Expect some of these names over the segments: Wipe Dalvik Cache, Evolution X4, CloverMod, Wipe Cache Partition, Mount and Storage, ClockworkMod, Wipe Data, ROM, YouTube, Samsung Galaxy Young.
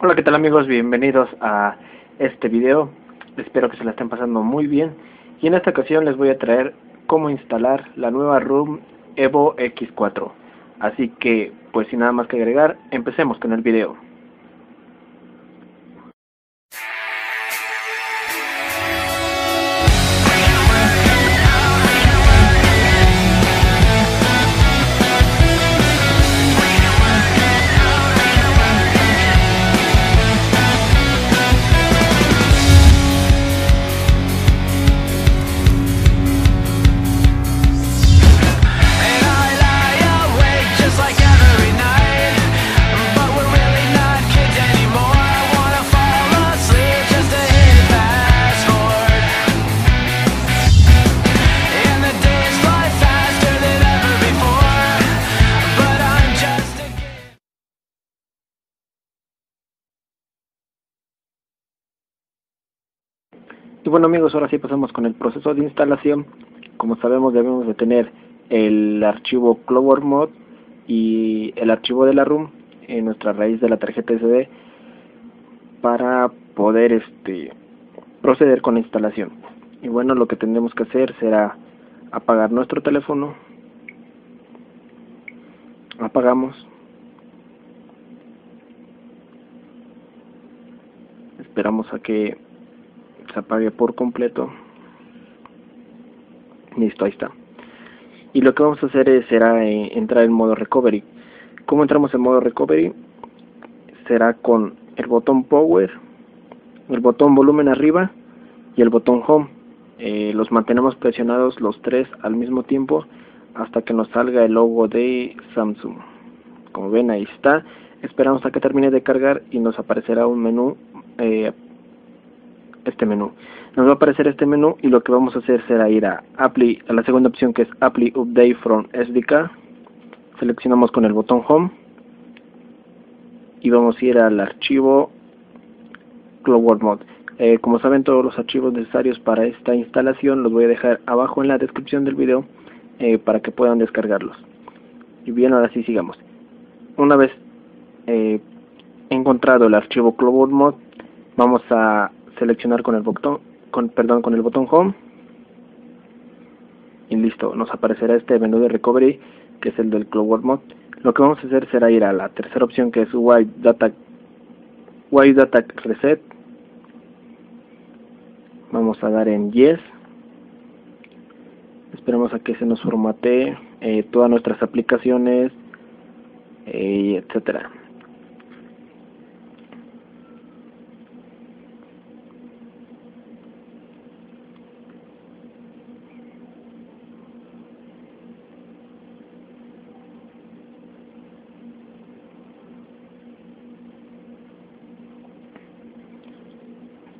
Hola, ¿qué tal amigos? Bienvenidos a este video. Espero que se la estén pasando muy bien. Y en esta ocasión les voy a traer cómo instalar la nueva ROM Evo X4. Así que, pues sin nada más que agregar, empecemos con el video. Y bueno amigos, ahora sí pasamos con el proceso de instalación. Como sabemos, debemos de tener el archivo CloverMod y el archivo de la ROM en nuestra raíz de la tarjeta SD para poder proceder con la instalación. Y bueno, lo que tendremos que hacer será apagar nuestro teléfono. Apagamos. Esperamos a que se apague por completo. Listo, ahí está. Y lo que vamos a hacer será entrar en modo recovery. ¿Cómo entramos en modo recovery? Será con el botón power, el botón volumen arriba y el botón home. Los mantenemos presionados los tres al mismo tiempo hasta que nos salga el logo de Samsung. Como ven, ahí está. Esperamos a que termine de cargar y nos aparecerá un menú. Nos va a aparecer este menú y lo que vamos a hacer será ir a Apply, a la segunda opción que es Apply Update from SDK. Seleccionamos con el botón Home y vamos a ir al archivo ClockworkMod. Como saben, todos los archivos necesarios para esta instalación los voy a dejar abajo en la descripción del video para que puedan descargarlos. Y bien, ahora sí sigamos. Una vez encontrado el archivo ClockworkMod, vamos a seleccionar con el botón home y listo, nos aparecerá este menú de recovery que es el del ClockworkMod. Lo que vamos a hacer será ir a la tercera opción que es Wipe Data Reset. Vamos a dar en yes. Esperemos a que se nos formatee todas nuestras aplicaciones, etcétera.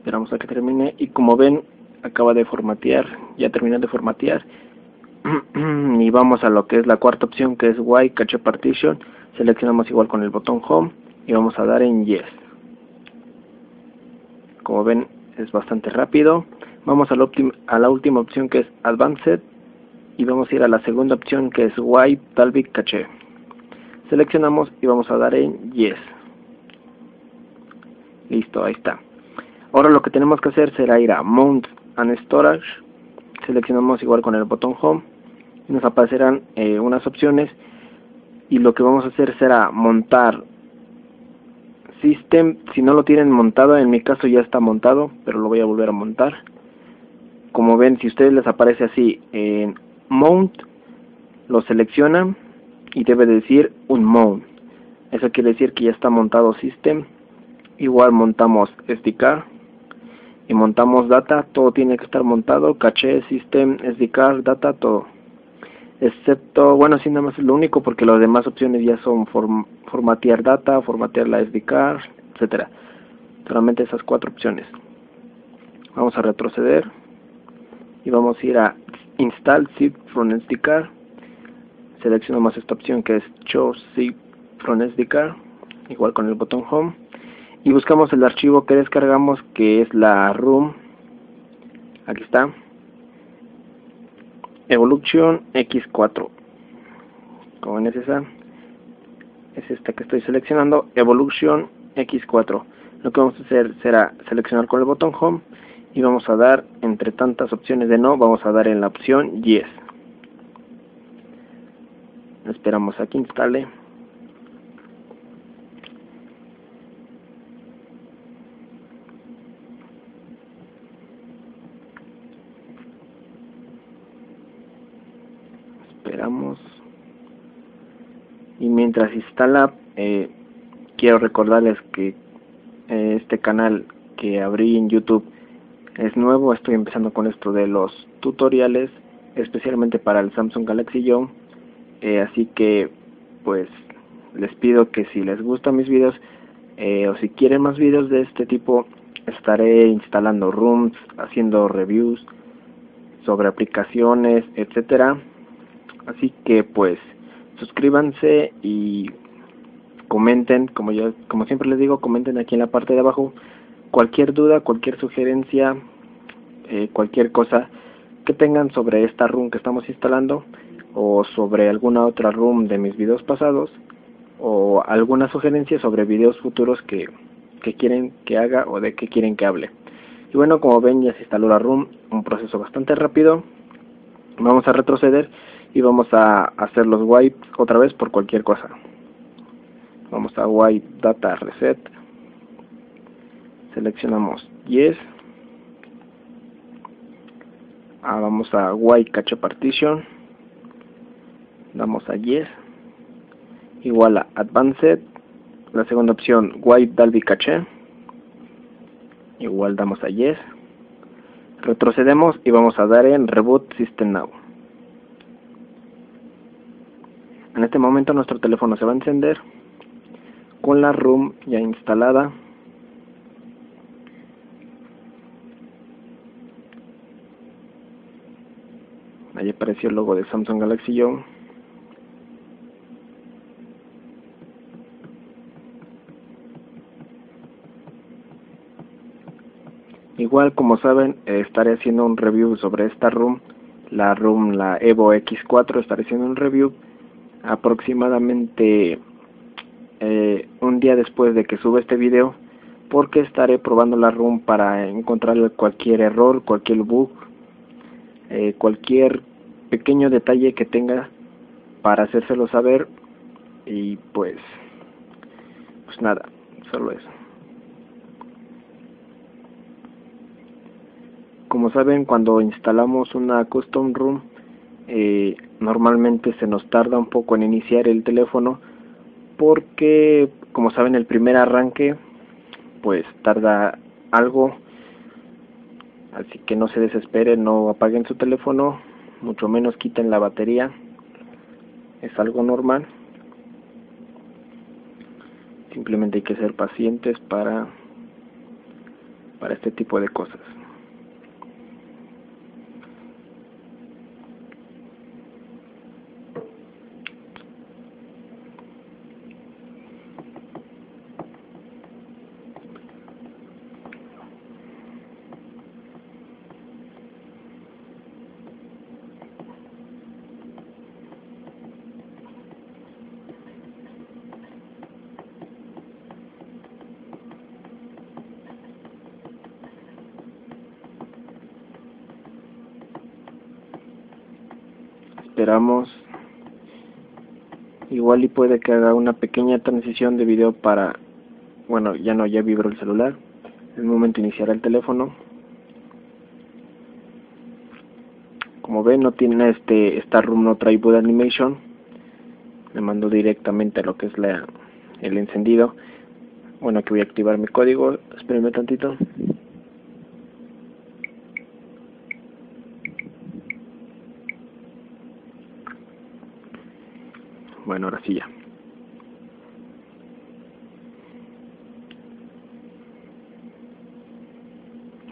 Esperamos a que termine y como ven acaba de formatear, ya terminó de formatear. Y vamos a lo que es la cuarta opción que es Wipe Cache Partition. Seleccionamos igual con el botón Home y vamos a dar en Yes. Como ven, es bastante rápido. Vamos a la última opción que es Advanced y vamos a ir a la segunda opción que es Wipe Dalvik Cache. Seleccionamos y vamos a dar en Yes. Listo, ahí está. Ahora lo que tenemos que hacer será ir a Mount and Storage, seleccionamos igual con el botón Home, y nos aparecerán unas opciones y lo que vamos a hacer será montar System. Si no lo tienen montado, en mi caso ya está montado, pero lo voy a volver a montar. Como ven, si a ustedes les aparece así en Mount, lo seleccionan y debe decir un Mount. Eso quiere decir que ya está montado System. Igual montamos SDK y montamos data, todo tiene que estar montado, caché, system, SDK, data, todo. Excepto, bueno, sí, nada más es lo único porque las demás opciones ya son formatear data, formatear la SDK, etcétera. Solamente esas cuatro opciones. Vamos a retroceder y vamos a ir a Install Zip from SDK. Seleccionamos esta opción que es Show Zip from SDK, igual con el botón Home. Y buscamos el archivo que descargamos que es la ROM. Aquí está. Evolution X4. Como ven, es esta que estoy seleccionando. Evolution X4. Lo que vamos a hacer será seleccionar con el botón Home y vamos a dar, entre tantas opciones de no, vamos a dar en la opción Yes. Esperamos a que instale. Esperamos. Y mientras instala, quiero recordarles que este canal que abrí en YouTube es nuevo. Estoy empezando con esto de los tutoriales, especialmente para el Samsung Galaxy Young. Así que pues les pido que si les gustan mis videos o si quieren más videos de este tipo, estaré instalando rooms, haciendo reviews sobre aplicaciones, etcétera. Así que pues suscríbanse y comenten, como siempre les digo, comenten aquí en la parte de abajo cualquier duda, cualquier sugerencia, cualquier cosa que tengan sobre esta room que estamos instalando o sobre alguna otra room de mis videos pasados, o alguna sugerencia sobre videos futuros que quieren que haga o de que quieren que hable. Y bueno, como ven, ya se instaló la room, un proceso bastante rápido. Vamos a retroceder y vamos a hacer los wipes otra vez por cualquier cosa. Vamos a Wipe Data Reset, seleccionamos Yes. Vamos a Wipe Cache Partition, damos a Yes, igual a Advanced, la segunda opción Wipe Dalvik Cache, igual damos a Yes, retrocedemos y vamos a dar en Reboot System Now. En este momento nuestro teléfono se va a encender con la room ya instalada. Ahí apareció el logo de Samsung Galaxy Young. Igual, como saben, estaré haciendo un review sobre esta room, la Evo X4. Estaré haciendo un review aproximadamente un día después de que suba este video, porque estaré probando la room para encontrar cualquier error, cualquier bug, cualquier pequeño detalle que tenga para hacérselo saber. Y pues nada, solo eso. Como saben, cuando instalamos una custom room, normalmente se nos tarda un poco en iniciar el teléfono, porque como saben, el primer arranque pues tarda algo. Así que no se desesperen, no apaguen su teléfono, mucho menos quiten la batería, es algo normal. Simplemente hay que ser pacientes para este tipo de cosas. Esperamos. Igual y puede que haga una pequeña transición de video para... Bueno, ya no, ya vibró el celular. En un momento iniciará el teléfono. Como ven, no tiene esta room no trae boot animation. Me mando directamente a lo que es el encendido. Bueno, aquí voy a activar mi código. Espérenme tantito. Bueno, ahora sí ya.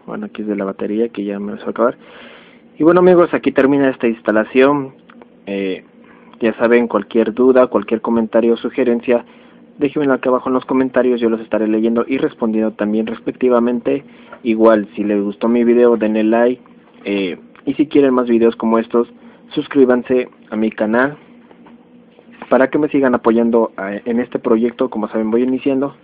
Bueno, aquí es de la batería que ya me va a acabar. Y bueno, amigos, aquí termina esta instalación. Ya saben, cualquier duda, cualquier comentario o sugerencia, déjenmelo aquí abajo en los comentarios. Yo los estaré leyendo y respondiendo también respectivamente. Igual, si les gustó mi video, denle like. Y si quieren más videos como estos, suscríbanse a mi canal, para que me sigan apoyando en este proyecto. Como saben, voy iniciando.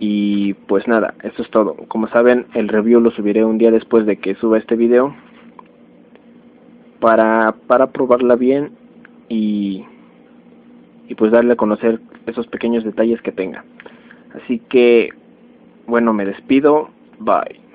Y pues nada, eso es todo. Como saben, el review lo subiré un día después de que suba este video para probarla bien y pues darle a conocer esos pequeños detalles que tenga. Así que, bueno, me despido. Bye.